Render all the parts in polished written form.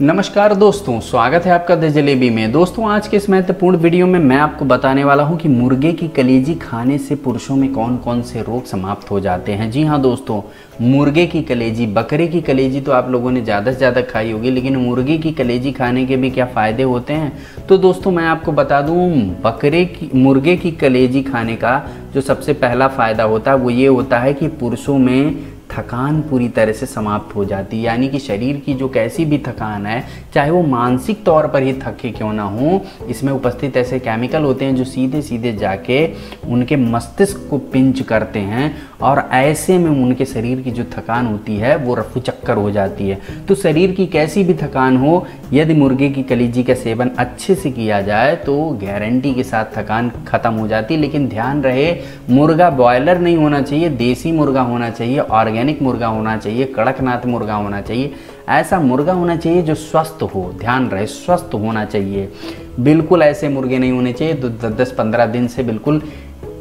नमस्कार दोस्तों, स्वागत है आपका द जलेबी में। दोस्तों, आज के इस महत्वपूर्ण वीडियो में मैं आपको बताने वाला हूं कि मुर्गे की कलेजी खाने से पुरुषों में कौन कौन से रोग समाप्त हो जाते हैं। जी हां दोस्तों, मुर्गे की कलेजी, बकरे की कलेजी तो आप लोगों ने ज़्यादा से ज़्यादा खाई होगी, लेकिन मुर्गे की कलेजी खाने के भी क्या फ़ायदे होते हैं तो दोस्तों मैं आपको बता दूँ, मुर्गे की कलेजी खाने का जो सबसे पहला फ़ायदा होता है वो ये होता है कि पुरुषों में थकान पूरी तरह से समाप्त हो जाती है। यानी कि शरीर की जो कैसी भी थकान है, चाहे वो मानसिक तौर पर ही थके क्यों ना हो, इसमें उपस्थित ऐसे केमिकल होते हैं जो सीधे सीधे जाके उनके मस्तिष्क को पिंच करते हैं और ऐसे में उनके शरीर की जो थकान होती है वो रफू चक्कर हो जाती है। तो शरीर की कैसी भी थकान हो, यदि मुर्गे की कलेजी का सेवन अच्छे से किया जाए तो गारंटी के साथ थकान ख़त्म हो जाती है। लेकिन ध्यान रहे, मुर्गा बॉयलर नहीं होना चाहिए, देसी मुर्गा होना चाहिए, ऑर्गेनिक मुर्गा होना चाहिए, कड़कनाथ मुर्गा होना चाहिए। ऐसा मुर्गा होना चाहिए जो स्वस्थ हो, ध्यान रहे स्वस्थ होना चाहिए। बिल्कुल ऐसे मुर्गे नहीं होने चाहिए जो 10-15 दिन से बिल्कुल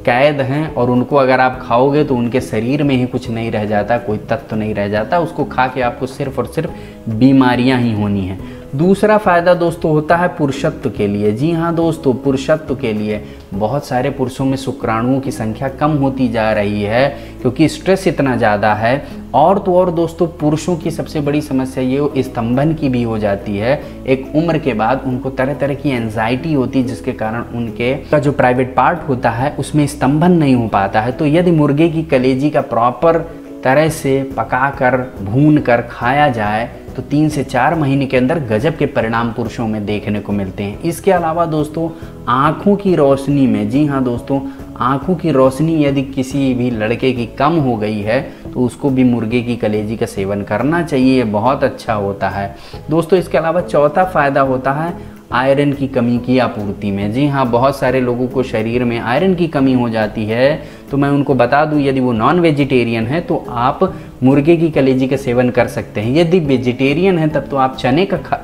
कैद हैं और उनको अगर आप खाओगे तो उनके शरीर में ही कुछ नहीं रह जाता, कोई तत्व नहीं रह जाता, उसको खा के आपको सिर्फ और सिर्फ बीमारियां ही होनी हैं। दूसरा फ़ायदा दोस्तों होता है पुरुषत्व के लिए। जी हाँ दोस्तों, पुरुषत्व के लिए बहुत सारे पुरुषों में शुक्राणुओं की संख्या कम होती जा रही है क्योंकि स्ट्रेस इतना ज़्यादा है। और तो और दोस्तों, पुरुषों की सबसे बड़ी समस्या ये स्तंभन की भी हो जाती है। एक उम्र के बाद उनको तरह तरह की एंजाइटी होती है जिसके कारण उनके का जो प्राइवेट पार्ट होता है उसमें स्तंभन नहीं हो पाता है। तो यदि मुर्गे की कलेजी का प्रॉपर तरह से पका कर भून कर खाया जाए तो 3 से 4 महीने के अंदर गजब के परिणाम पुरुषों में देखने को मिलते हैं। इसके अलावा दोस्तों, आँखों की रोशनी में, जी हाँ दोस्तों, आँखों की रोशनी यदि किसी भी लड़के की कम हो गई है तो उसको भी मुर्गे की कलेजी का सेवन करना चाहिए, बहुत अच्छा होता है दोस्तों। इसके अलावा चौथा फ़ायदा होता है आयरन की कमी की आपूर्ति में। जी हाँ, बहुत सारे लोगों को शरीर में आयरन की कमी हो जाती है तो मैं उनको बता दूं, यदि वो नॉन वेजिटेरियन है तो आप मुर्गे की कलेजी का सेवन कर सकते हैं। यदि वेजिटेरियन है तब तो आप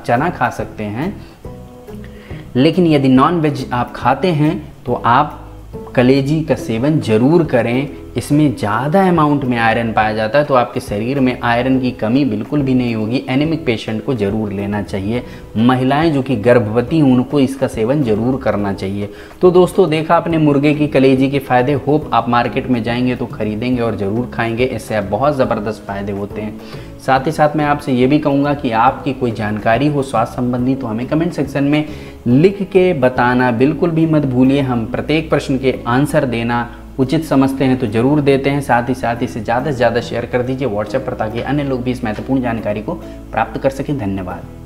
चना खा सकते हैं, लेकिन यदि नॉन वेज आप खाते हैं तो आप कलेजी का सेवन ज़रूर करें। इसमें ज़्यादा अमाउंट में आयरन पाया जाता है तो आपके शरीर में आयरन की कमी बिल्कुल भी नहीं होगी। एनीमिक पेशेंट को ज़रूर लेना चाहिए, महिलाएं जो कि गर्भवती हैं उनको इसका सेवन ज़रूर करना चाहिए। तो दोस्तों, देखा आपने मुर्गे की कलेजी के फ़ायदे। होप आप मार्केट में जाएंगे तो ख़रीदेंगे और ज़रूर खाएँगे, इससे आप बहुत ज़बरदस्त फ़ायदे होते हैं। साथ ही साथ मैं आपसे ये भी कहूँगा कि आपकी कोई जानकारी हो स्वास्थ्य संबंधी तो हमें कमेंट सेक्शन में लिख के बताना बिल्कुल भी मत भूलिए। हम प्रत्येक प्रश्न के आंसर देना उचित समझते हैं तो ज़रूर देते हैं। साथ ही इसे ज़्यादा से ज़्यादा शेयर कर दीजिए व्हाट्सएप पर ताकि अन्य लोग भी इस महत्वपूर्ण जानकारी को प्राप्त कर सकें। धन्यवाद।